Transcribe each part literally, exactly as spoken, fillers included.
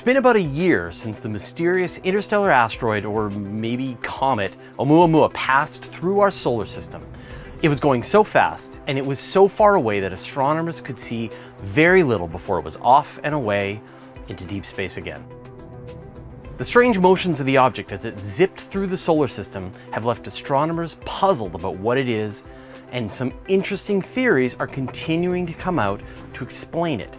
It's been about a year since the mysterious interstellar asteroid, or maybe comet, Oumuamua passed through our solar system. It was going so fast, and it was so far away that astronomers could see very little before it was off and away into deep space again. The strange motions of the object as it zipped through the solar system have left astronomers puzzled about what it is, and some interesting theories are continuing to come out to explain it.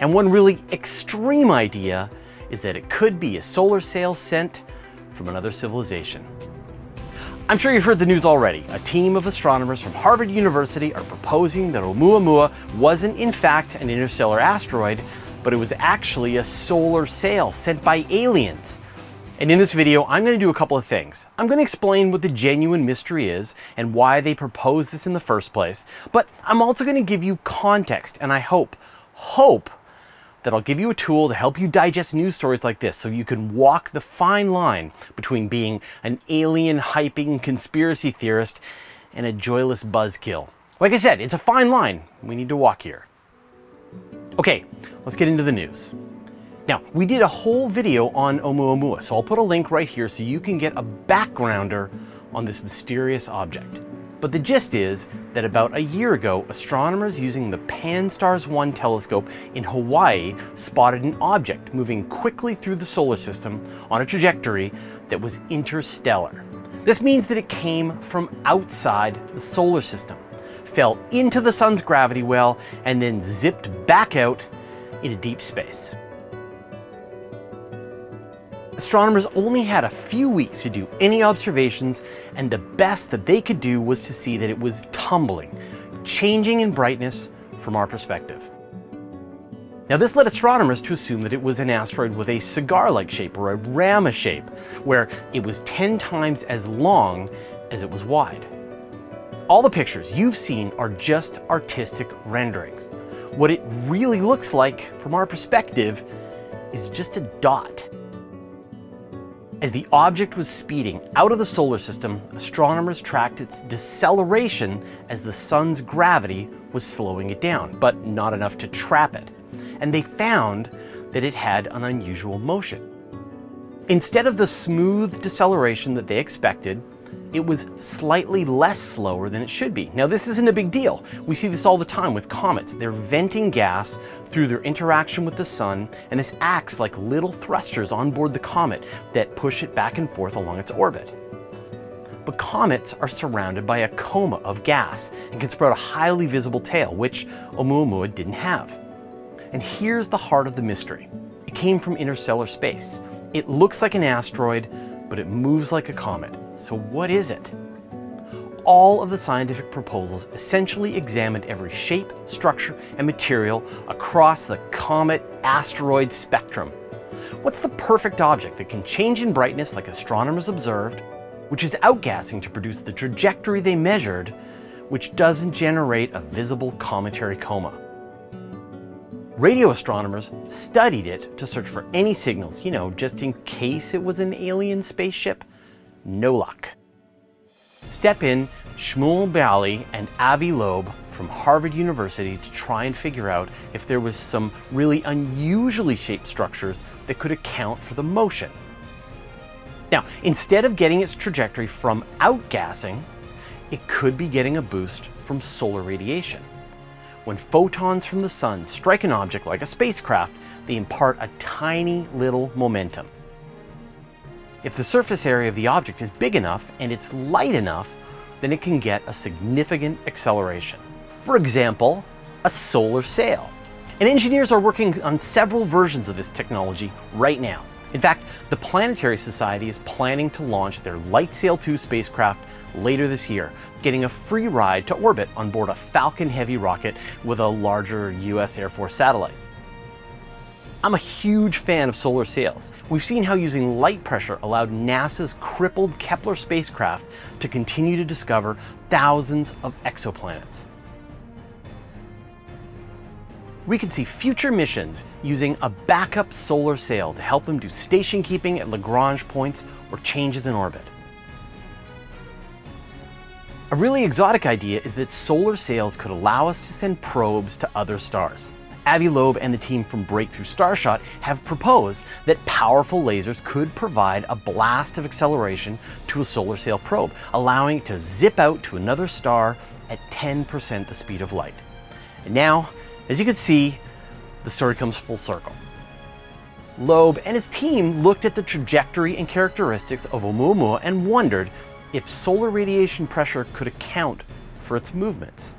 And one really extreme idea is that it could be a solar sail sent from another civilization. I'm sure you've heard the news already. A team of astronomers from Harvard University are proposing that Oumuamua wasn't in fact an interstellar asteroid, but it was actually a solar sail sent by aliens. And in this video, I'm going to do a couple of things. I'm going to explain what the genuine mystery is and why they proposed this in the first place, but I'm also going to give you context, and I hope, hope, that I'll give you a tool to help you digest news stories like this so you can walk the fine line between being an alien-hyping conspiracy theorist and a joyless buzzkill. Like I said, it's a fine line. We need to walk here. Okay, let's get into the news. Now, we did a whole video on Oumuamua, so I'll put a link right here so you can get a backgrounder on this mysterious object. But the gist is that about a year ago, astronomers using the Pan STARRS one telescope in Hawaii spotted an object moving quickly through the solar system on a trajectory that was interstellar. This means that it came from outside the solar system, fell into the sun's gravity well, and then zipped back out into deep space. Astronomers only had a few weeks to do any observations, and the best that they could do was to see that it was tumbling, changing in brightness from our perspective. Now, this led astronomers to assume that it was an asteroid with a cigar-like shape, or a rama shape, where it was ten times as long as it was wide. All the pictures you've seen are just artistic renderings. What it really looks like from our perspective is just a dot. As the object was speeding out of the solar system, astronomers tracked its deceleration as the sun's gravity was slowing it down, but not enough to trap it. And they found that it had an unusual motion. Instead of the smooth deceleration that they expected, it was slightly less slower than it should be. Now, this isn't a big deal. We see this all the time with comets. They're venting gas through their interaction with the sun, and this acts like little thrusters on board the comet that push it back and forth along its orbit. But comets are surrounded by a coma of gas and can sprout a highly visible tail, which Oumuamua didn't have. And here's the heart of the mystery. It came from interstellar space. It looks like an asteroid, but it moves like a comet. So what is it? All of the scientific proposals essentially examined every shape, structure, and material across the comet-asteroid spectrum. What's the perfect object that can change in brightness like astronomers observed, which is outgassing to produce the trajectory they measured, which doesn't generate a visible cometary coma? Radio astronomers studied it to search for any signals, you know, just in case it was an alien spaceship. No luck. Step in Shmuel Bialy and Avi Loeb from Harvard University to try and figure out if there was some really unusually shaped structures that could account for the motion. Now, instead of getting its trajectory from outgassing, it could be getting a boost from solar radiation. When photons from the sun strike an object like a spacecraft, they impart a tiny little momentum. If the surface area of the object is big enough and it's light enough, then it can get a significant acceleration. For example, a solar sail. And engineers are working on several versions of this technology right now. In fact, the Planetary Society is planning to launch their LightSail two spacecraft later this year, getting a free ride to orbit on board a Falcon Heavy rocket with a larger U S Air Force satellite. I'm a huge fan of solar sails. We've seen how using light pressure allowed NASA's crippled Kepler spacecraft to continue to discover thousands of exoplanets. We can see future missions using a backup solar sail to help them do station keeping at Lagrange points or changes in orbit. A really exotic idea is that solar sails could allow us to send probes to other stars. Avi Loeb and the team from Breakthrough Starshot have proposed that powerful lasers could provide a blast of acceleration to a solar sail probe, allowing it to zip out to another star at ten percent the speed of light. And now, as you can see, the story comes full circle. Loeb and his team looked at the trajectory and characteristics of Oumuamua and wondered if solar radiation pressure could account for its movements.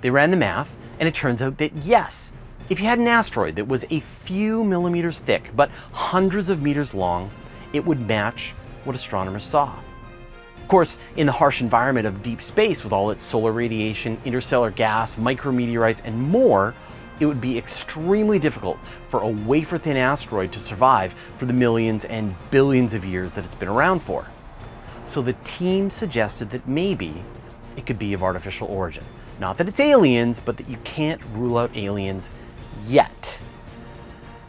They ran the math, and it turns out that yes, if you had an asteroid that was a few millimeters thick but hundreds of meters long, it would match what astronomers saw. Of course, in the harsh environment of deep space with all its solar radiation, interstellar gas, micrometeorites, and more, it would be extremely difficult for a wafer-thin asteroid to survive for the millions and billions of years that it's been around for. So the team suggested that maybe it could be of artificial origin. Not that it's aliens, but that you can't rule out aliens yet.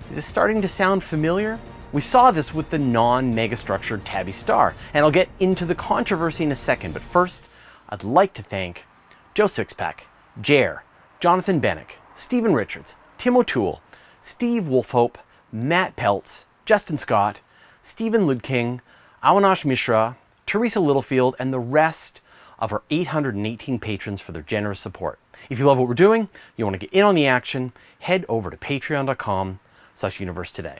Is this starting to sound familiar? We saw this with the non-megastructured Tabby's Star, and I'll get into the controversy in a second, but first, I'd like to thank Joe Sixpack, Jer, Jonathan Bennick, Stephen Richards, Tim O'Toole, Steve Wolfhope, Matt Peltz, Justin Scott, Stephen Ludking, Awanish Mishra, Teresa Littlefield, and the rest of our eight hundred eighteen patrons for their generous support. If you love what we're doing, you want to get in on the action, head over to patreon dot com slash universe today.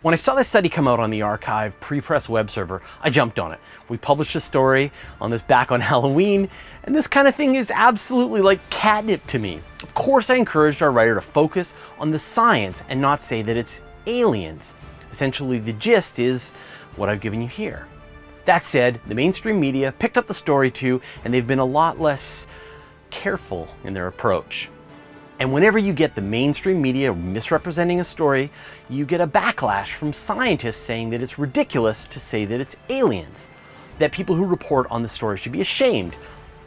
When I saw this study come out on the Archive prepress web server, I jumped on it. We published a story on this back on Halloween, and this kind of thing is absolutely like catnip to me. Of course, I encouraged our writer to focus on the science and not say that it's aliens. Essentially, the gist is what I've given you here. That said, the mainstream media picked up the story too, and they've been a lot less careful in their approach. And whenever you get the mainstream media misrepresenting a story, you get a backlash from scientists saying that it's ridiculous to say that it's aliens, that people who report on the story should be ashamed.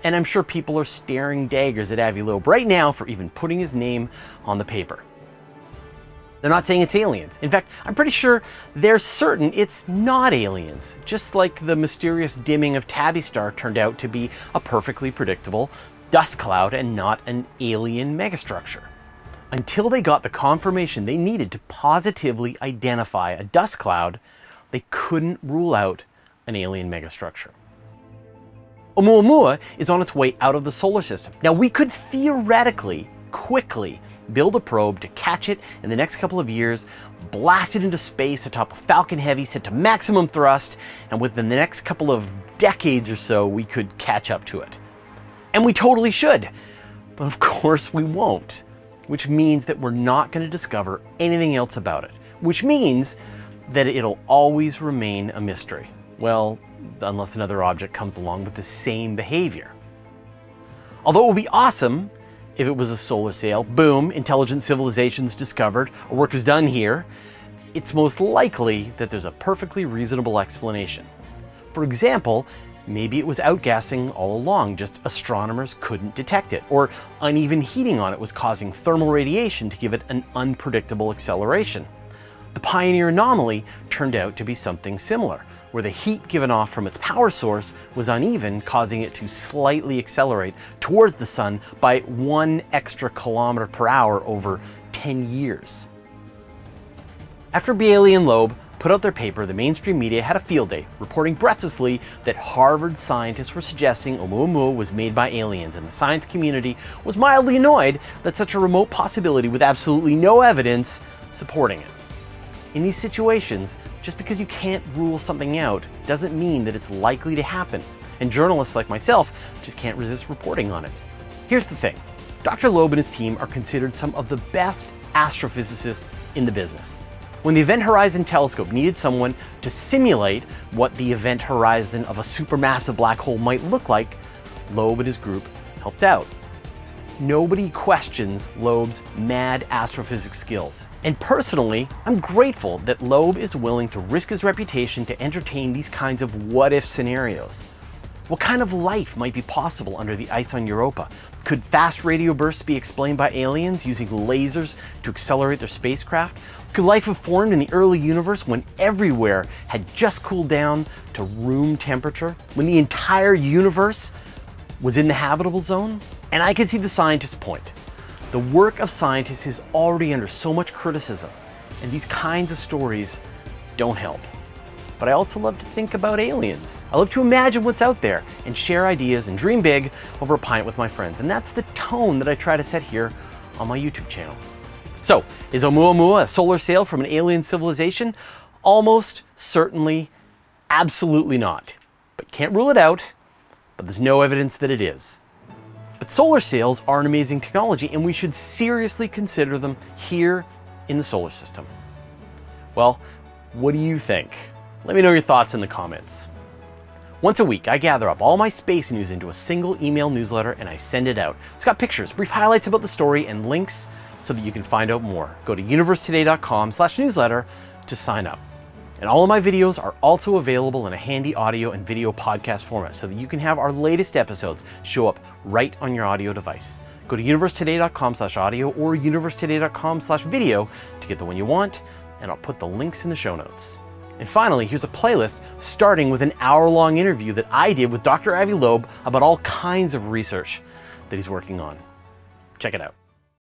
And I'm sure people are staring daggers at Avi Loeb right now for even putting his name on the paper. They're not saying it's aliens. In fact, I'm pretty sure they're certain it's not aliens, just like the mysterious dimming of Tabby's Star turned out to be a perfectly predictable dust cloud and not an alien megastructure. Until they got the confirmation they needed to positively identify a dust cloud, they couldn't rule out an alien megastructure. Oumuamua is on its way out of the solar system. Now, we could theoretically quickly build a probe to catch it in the next couple of years, blast it into space atop a Falcon Heavy set to maximum thrust, and within the next couple of decades or so, we could catch up to it. And we totally should, but of course we won't, which means that we're not going to discover anything else about it, which means that it'll always remain a mystery. Well, unless another object comes along with the same behavior. Although it would be awesome if it was a solar sail, boom, intelligent civilizations discovered, our work is done here, it's most likely that there's a perfectly reasonable explanation. For example, maybe it was outgassing all along, just astronomers couldn't detect it, or uneven heating on it was causing thermal radiation to give it an unpredictable acceleration. The Pioneer anomaly turned out to be something similar, where the heat given off from its power source was uneven, causing it to slightly accelerate towards the sun by one extra kilometer per hour over ten years. After Bialy and Loeb put out their paper, the mainstream media had a field day, reporting breathlessly that Harvard scientists were suggesting Oumuamua was made by aliens, and the science community was mildly annoyed that such a remote possibility with absolutely no evidence supporting it. In these situations, just because you can't rule something out doesn't mean that it's likely to happen, and journalists like myself just can't resist reporting on it. Here's the thing, Doctor Loeb and his team are considered some of the best astrophysicists in the business. When the Event Horizon Telescope needed someone to simulate what the event horizon of a supermassive black hole might look like, Loeb and his group helped out. Nobody questions Loeb's mad astrophysics skills. And personally, I'm grateful that Loeb is willing to risk his reputation to entertain these kinds of what-if scenarios. What kind of life might be possible under the ice on Europa? Could fast radio bursts be explained by aliens using lasers to accelerate their spacecraft? Could life have formed in the early universe when everywhere had just cooled down to room temperature? When the entire universe was in the habitable zone? And I can see the scientist's point. The work of scientists is already under so much criticism, and these kinds of stories don't help. But I also love to think about aliens. I love to imagine what's out there and share ideas and dream big over a pint with my friends. And that's the tone that I try to set here on my YouTube channel. So, is Oumuamua a solar sail from an alien civilization? Almost certainly, absolutely not. But can't rule it out, but there's no evidence that it is. But solar sails are an amazing technology, and we should seriously consider them here in the solar system. Well, what do you think? Let me know your thoughts in the comments. Once a week, I gather up all my space news into a single email newsletter and I send it out. It's got pictures, brief highlights about the story, and links so that you can find out more. Go to universe today dot com slash newsletter to sign up. And all of my videos are also available in a handy audio and video podcast format so that you can have our latest episodes show up right on your audio device. Go to universe today dot com slash audio or universe today dot com slash video to get the one you want, and I'll put the links in the show notes. And finally, here's a playlist starting with an hour-long interview that I did with Doctor Avi Loeb about all kinds of research that he's working on. Check it out.